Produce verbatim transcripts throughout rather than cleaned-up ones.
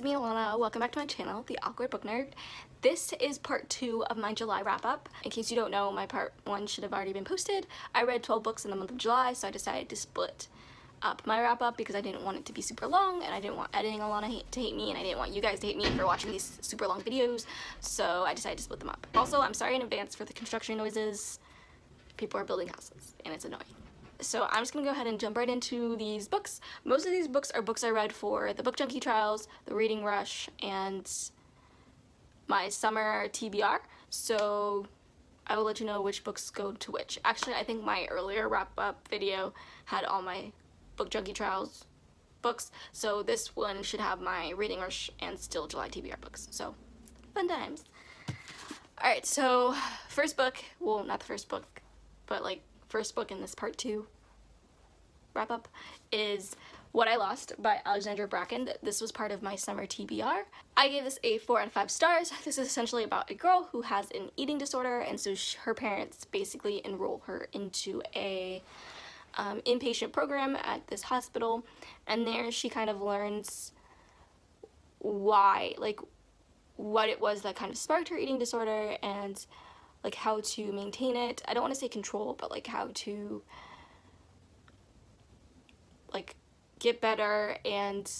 it's me, Alana. Welcome back to my channel, The Awkward Book Nerd. This is part two of my July wrap-up. In case you don't know, my part one should have already been posted. I read twelve books in the month of July, so I decided to split up my wrap-up because I didn't want it to be super long, and I didn't want editing Alana to hate me, and I didn't want you guys to hate me for watching these super long videos, so I decided to split them up. Also, I'm sorry in advance for the construction noises. People are building houses, and it's annoying. So I'm just gonna go ahead and jump right into these books. Most of these books are books I read for the Book Junkie Trials, the Reading Rush, and my summer T B R. So I will let you know which books go to which. Actually, I think my earlier wrap-up video had all my Book Junkie Trials books. So this one should have my Reading Rush and still July T B R books. So fun times. All right, so first book, well, not the first book, but like first book in this part two wrap up is What I Lost by Alexandra Bracken. This was part of my summer T B R. I gave this a four out of five stars. This is essentially about a girl who has an eating disorder, and so she, her parents basically enroll her into a um, inpatient program at this hospital, and there she kind of learns why, like what it was that kind of sparked her eating disorder and like how to maintain it. I don't want to say control, but like how to like get better and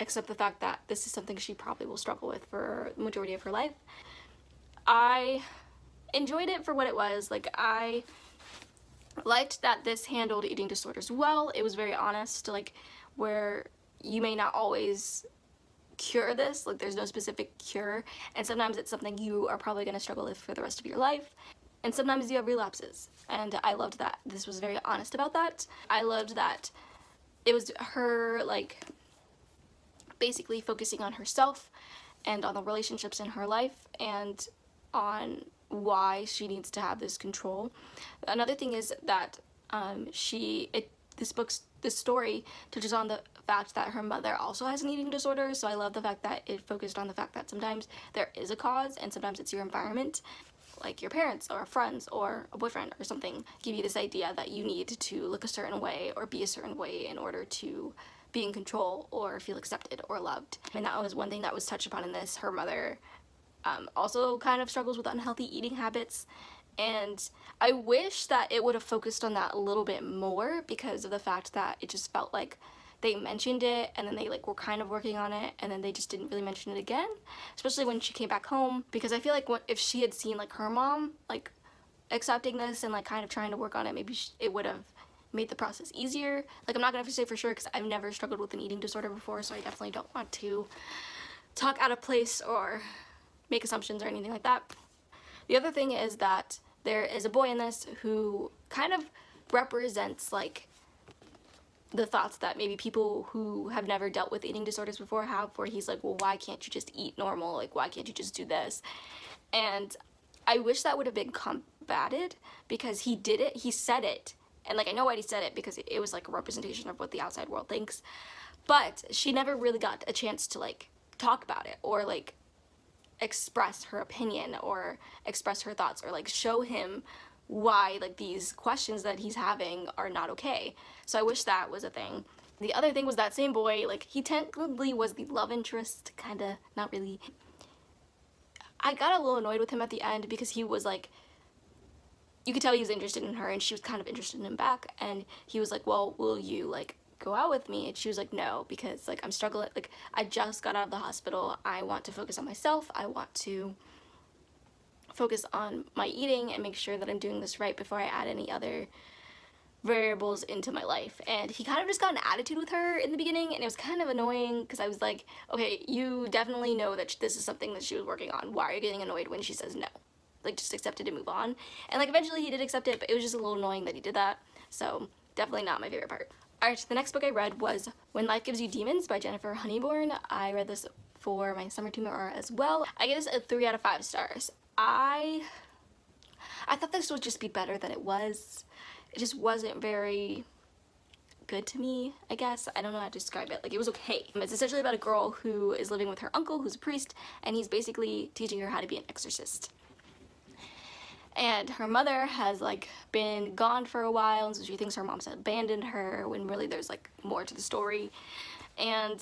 accept the fact that this is something she probably will struggle with for the majority of her life. I enjoyed it for what it was. Like, I liked that this handled eating disorders well. It was very honest, like where you may not always cure this, like there's no specific cure, and sometimes it's something you are probably going to struggle with for the rest of your life, and sometimes you have relapses, and I loved that this was very honest about that. I loved that it was her like basically focusing on herself and on the relationships in her life and on why she needs to have this control. Another thing is that um she it this book's this story touches on the fact that her mother also has an eating disorder, so I love the fact that it focused on the fact that sometimes there is a cause and sometimes it's your environment, like your parents or friends or a boyfriend or something give you this idea that you need to look a certain way or be a certain way in order to be in control or feel accepted or loved. And that was one thing that was touched upon in this. Her mother um, also kind of struggles with unhealthy eating habits, and I wish that it would have focused on that a little bit more because of the fact that it just felt like they mentioned it and then they like were kind of working on it and then they just didn't really mention it again, especially when she came back home, because I feel like what, if she had seen like her mom like accepting this and like kind of trying to work on it, maybe she, it would have made the process easier. Like, I'm not gonna have to say for sure because I've never struggled with an eating disorder before, so I definitely don't want to talk out of place or make assumptions or anything like that. The other thing is that there is a boy in this who kind of represents like the thoughts that maybe people who have never dealt with eating disorders before have, where he's like, well, why can't you just eat normal? Like, why can't you just do this? And I wish that would have been combated because he did it, he said it. And like, I know why he said it because it was like a representation of what the outside world thinks, but she never really got a chance to like talk about it or like express her opinion or express her thoughts or like show him why like these questions that he's having are not okay. So I wish that was a thing. The other thing was that same boy, like he technically was the love interest, kind of, not really. I got a little annoyed with him at the end because he was like, you could tell he was interested in her and she was kind of interested in him back, and he was like, well, will you like go out with me? And she was like, no, because like I'm struggling, like I just got out of the hospital, I want to focus on myself, I want to focus on my eating and make sure that I'm doing this right before I add any other variables into my life. And he kind of just got an attitude with her in the beginning, and it was kind of annoying because I was like, okay, you definitely know that this is something that she was working on, why are you getting annoyed when she says no? Like, just accept it and move on. And like eventually he did accept it, but it was just a little annoying that he did that, so definitely not my favorite part. Alright, the next book I read was When Life Gives You Demons by Jennifer Honeybourne. I read this for my summer T B R as well. I gave this a three out of five stars. I I thought this would just be better than it was. It just wasn't very good to me, I guess. I don't know how to describe it. Like, it was okay. It's essentially about a girl who is living with her uncle who's a priest, and he's basically teaching her how to be an exorcist. And her mother has like been gone for a while, and so she thinks her mom's abandoned her when really there's like more to the story. And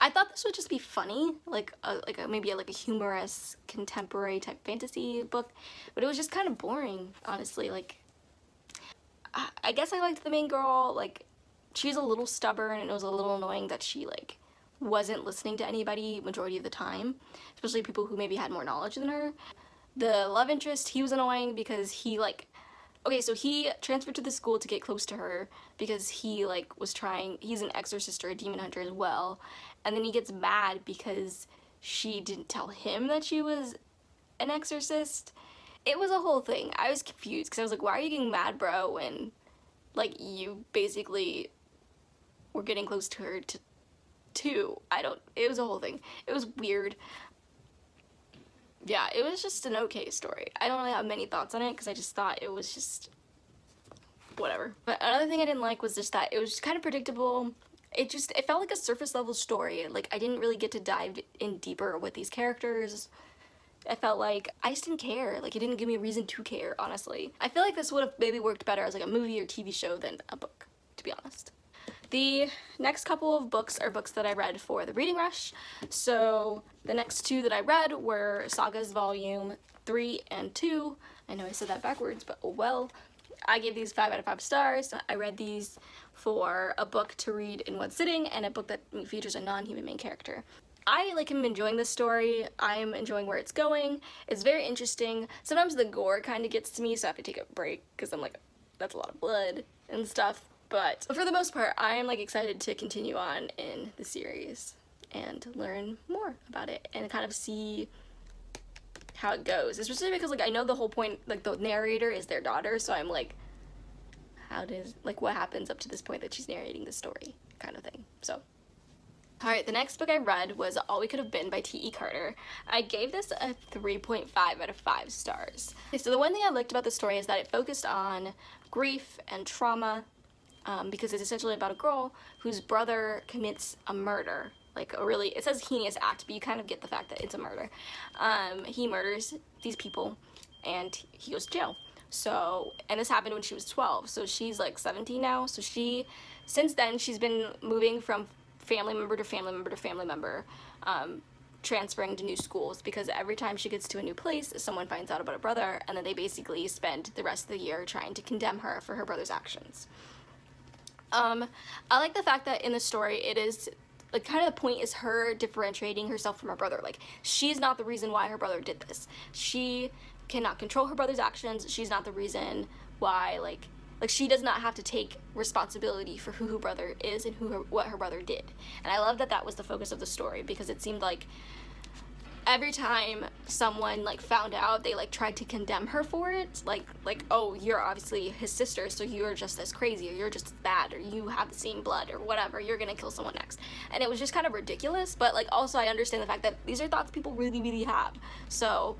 I thought this would just be funny, like a, like a, maybe a, like a humorous contemporary type fantasy book, but it was just kind of boring, honestly. Like, I, I guess I liked the main girl. Like, she's a little stubborn, and it was a little annoying that she like wasn't listening to anybody majority of the time, especially people who maybe had more knowledge than her. The love interest, he was annoying because he like, okay, so he transferred to the school to get close to her because he like was trying, he's an exorcist or a demon hunter as well, and then he gets mad because she didn't tell him that she was an exorcist. It was a whole thing. I was confused because I was like, why are you getting mad, bro, when like you basically were getting close to her to too? I don't, it was a whole thing. It was weird. Yeah, it was just an okay story. I don't really have many thoughts on it because I just thought it was just whatever. But another thing I didn't like was just that it was just kind of predictable. It just, it felt like a surface level story. Like, I didn't really get to dive in deeper with these characters. I felt like I just didn't care. Like, it didn't give me a reason to care, honestly. I feel like this would have maybe worked better as like a movie or T V show than a book, to be honest. The next couple of books are books that I read for the Reading Rush. So the next two that I read were Sagas Volume three and two. I know I said that backwards, but oh well. I gave these five out of five stars. I read these for a book to read in one sitting and a book that features a non-human main character. I like am enjoying this story. I'm enjoying where it's going. It's very interesting. Sometimes the gore kind of gets to me, so I have to take a break because I'm like, that's a lot of blood and stuff. But for the most part, I am like excited to continue on in the series and learn more about it and kind of see how it goes. Especially because like I know the whole point, like the narrator is their daughter, so I'm like, how does, like what happens up to this point that she's narrating the story kind of thing. So, all right, the next book I read was All We Could Have Been by T E Carter. I gave this a three point five out of five stars. Okay, so the one thing I liked about the story is that it focused on grief and trauma. Um, because it's essentially about a girl whose brother commits a murder, like a really, it says heinous act, but you kind of get the fact that it's a murder. Um, he murders these people and he goes to jail. So, and this happened when she was twelve, so she's like seventeen now. So she, since then, she's been moving from family member to family member to family member, um, transferring to new schools, because every time she gets to a new place, someone finds out about her brother, and then they basically spend the rest of the year trying to condemn her for her brother's actions. Um, I like the fact that in the story it is, like, kind of the point is her differentiating herself from her brother. Like, she's not the reason why her brother did this. She cannot control her brother's actions. She's not the reason why, like, like, she does not have to take responsibility for who her brother is and who her, what her brother did. And I love that that was the focus of the story, because it seemed like every time someone like found out, they like tried to condemn her for it, like like oh, you're obviously his sister, so you're just as crazy, or you're just as bad, or you have the same blood, or whatever, you're gonna kill someone next. And it was just kind of ridiculous, but like also I understand the fact that these are thoughts people really really have, so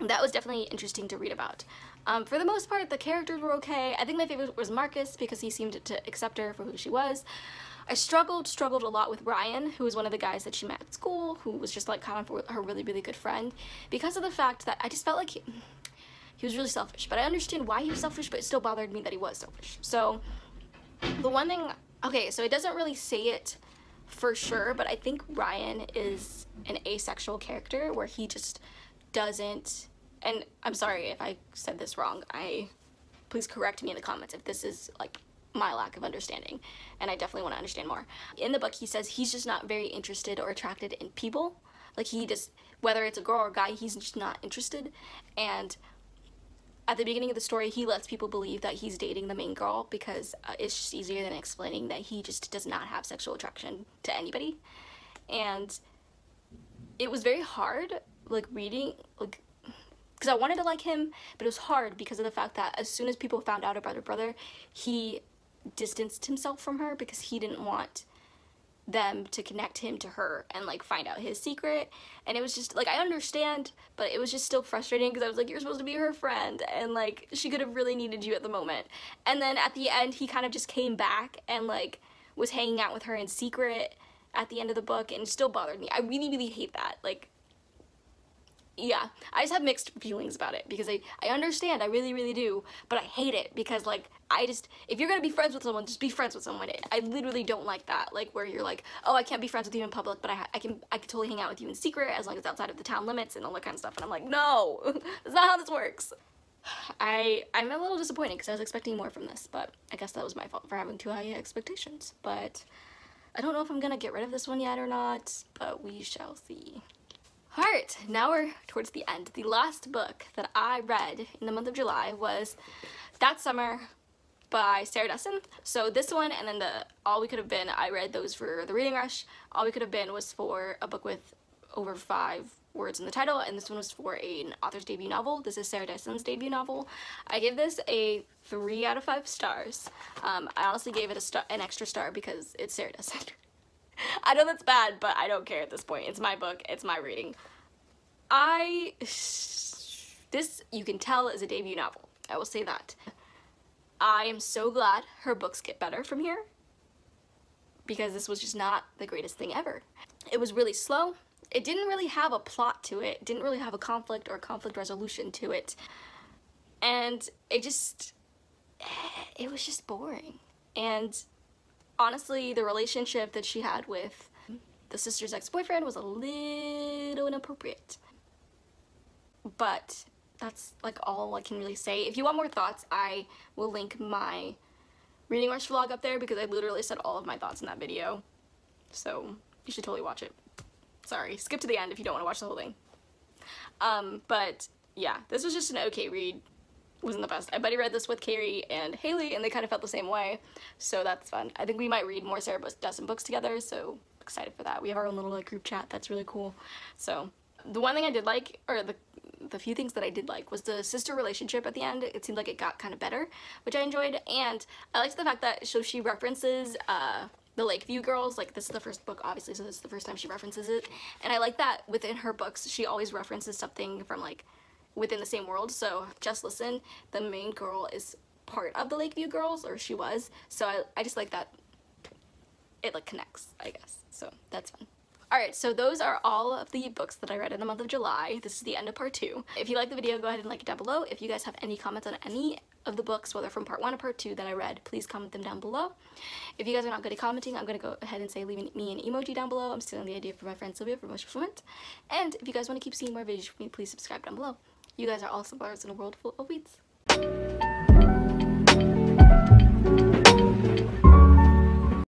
that was definitely interesting to read about. Um, for the most part, the characters were okay. I think my favorite was Marcus, because he seemed to accept her for who she was. I struggled, struggled a lot with Ryan, who was one of the guys that she met at school, who was just like kind of her really, really good friend, because of the fact that I just felt like he, he was really selfish. But I understand why he was selfish, but it still bothered me that he was selfish. So the one thing, okay, so it doesn't really say it for sure, but I think Ryan is an asexual character where he just doesn't, and I'm sorry if I said this wrong, I, please correct me in the comments if this is like my lack of understanding, and I definitely want to understand more. In the book, he says he's just not very interested or attracted in people. Like, he just, whether it's a girl or a guy, he's just not interested. And at the beginning of the story, he lets people believe that he's dating the main girl because uh, it's just easier than explaining that he just does not have sexual attraction to anybody. And it was very hard, like, reading, like, because I wanted to like him, but it was hard because of the fact that as soon as people found out about her brother, he distanced himself from her because he didn't want them to connect him to her and like find out his secret. And it was just like, I understand, but it was just still frustrating because I was like, you're supposed to be her friend, and like she could have really needed you at the moment. And then at the end, he kind of just came back and like was hanging out with her in secret at the end of the book, and it still bothered me. I really really hate that. Like, yeah, I just have mixed feelings about it because I, I understand, I really, really do, but I hate it because, like, I just, if you're gonna be friends with someone, just be friends with someone. I literally don't like that, like, where you're like, oh, I can't be friends with you in public, but I, I can I can totally hang out with you in secret as long as it's outside of the town limits and all that kind of stuff, and I'm like, no, that's not how this works. I, I'm a little disappointed because I was expecting more from this, but I guess that was my fault for having too high expectations, but I don't know if I'm gonna get rid of this one yet or not, but we shall see. Alright, now we're towards the end. The last book that I read in the month of July was That Summer by Sarah Dessen. So this one and then the All We Could Have Been, I read those for the Reading Rush. All We Could Have Been was for a book with over five words in the title, and this one was for an author's debut novel. This is Sarah Dessen's debut novel. I give this a three out of five stars. Um, I honestly gave it a star, an extra star because it's Sarah Dessen. I know that's bad, but I don't care at this point. It's my book. It's my reading. I... This, you can tell, is a debut novel. I will say that. I am so glad her books get better from here, because this was just not the greatest thing ever. It was really slow. It didn't really have a plot to it. It didn't really have a conflict or conflict resolution to it. And it just... It was just boring. And... honestly, the relationship that she had with the sister's ex-boyfriend was a little inappropriate. But that's like all I can really say. If you want more thoughts, I will link my Reading Rush vlog up there because I literally said all of my thoughts in that video. So you should totally watch it. Sorry, skip to the end if you don't want to watch the whole thing. Um, but yeah, this was just an okay read. Wasn't the best. I buddy read this with Carrie and Haley and they kind of felt the same way, so that's fun. I think we might read more Sarah Dessen books together, so excited for that. We have our own little like group chat. That's really cool. So the one thing I did like, or the the few things that I did like, was the sister relationship at the end. It seemed like it got kind of better, which I enjoyed, and I liked the fact that so she references uh The Lakeview Girls. Like, this is the first book, obviously, so this is the first time she references it, and I like that within her books she always references something from like within the same world. So Just Listen, the main girl, is part of the Lakeview Girls, or she was, so I, I just like that it like connects, I guess, so that's fun. Alright, so those are all of the books that I read in the month of July. This is the end of part two. If you like the video, go ahead and like it down below. If you guys have any comments on any of the books, whether from part one or part two that I read, please comment them down below. If you guys are not good at commenting, I'm going to go ahead and say leave me an emoji down below. I'm stealing the idea from my friend Sylvia for most of it. And if you guys want to keep seeing more videos from me, please subscribe down below. You guys are all supporters in a world full of weeds.